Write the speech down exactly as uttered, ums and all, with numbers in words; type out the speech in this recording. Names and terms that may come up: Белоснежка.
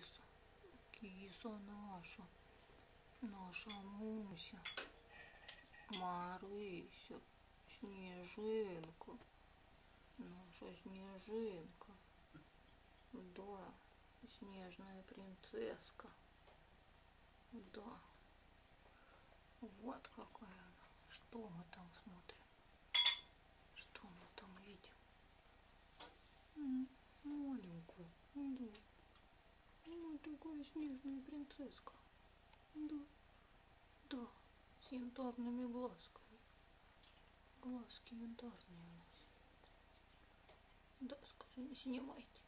киса. Киса наша. Наша Муся. Марыся. Снежинка. Наша Снежинка. Да. Снежная принцесска. Да. Вот какая она. Что мы там смотрим? Что мы там видим? М-м, маленькая. Да. Ну, такая снежная принцесска. Да. Да. С янтарными глазками. Глазки янтарные у нас. Да, скажи, не снимайте.